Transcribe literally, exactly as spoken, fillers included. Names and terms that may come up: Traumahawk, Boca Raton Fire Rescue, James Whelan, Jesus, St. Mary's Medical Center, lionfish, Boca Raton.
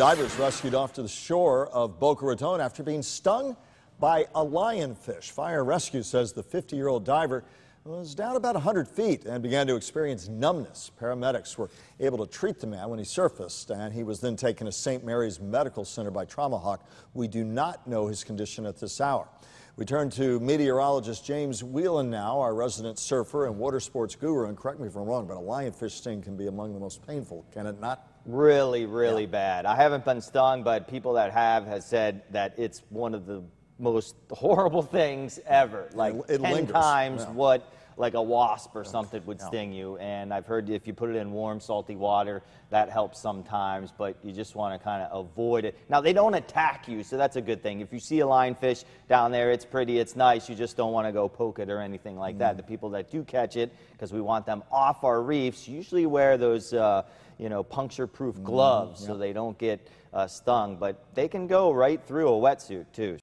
Divers rescued off to the shore of Boca Raton after being stung by a lionfish. Fire Rescue says the fifty-year-old diver was down about one hundred feet and began to experience numbness. Paramedics were able to treat the man when he surfaced, and he was then taken to Saint Mary's Medical Center by Traumahawk. We do not know his condition at this hour. We turn to meteorologist James Whelan now, our resident surfer and water sports guru. And correct me if I'm wrong, but a lionfish sting can be among the most painful, can it not? Really, really yeah. bad. I haven't been stung, but people that have have said that it's one of the most horrible things ever. Like it, it ten lingers. times yeah. what like a wasp or okay. something would yeah. sting you. And I've heard if you put it in warm, salty water, that helps sometimes, but you just want to kind of avoid it. Now, they don't attack you, so that's a good thing. If you see a lionfish down there, it's pretty, it's nice. You just don't want to go poke it or anything like mm. that. The people that do catch it, because we want them off our reefs, usually wear those uh, you know, puncture-proof gloves mm, yeah. so they don't get uh, stung. But they can go right through a wetsuit, too.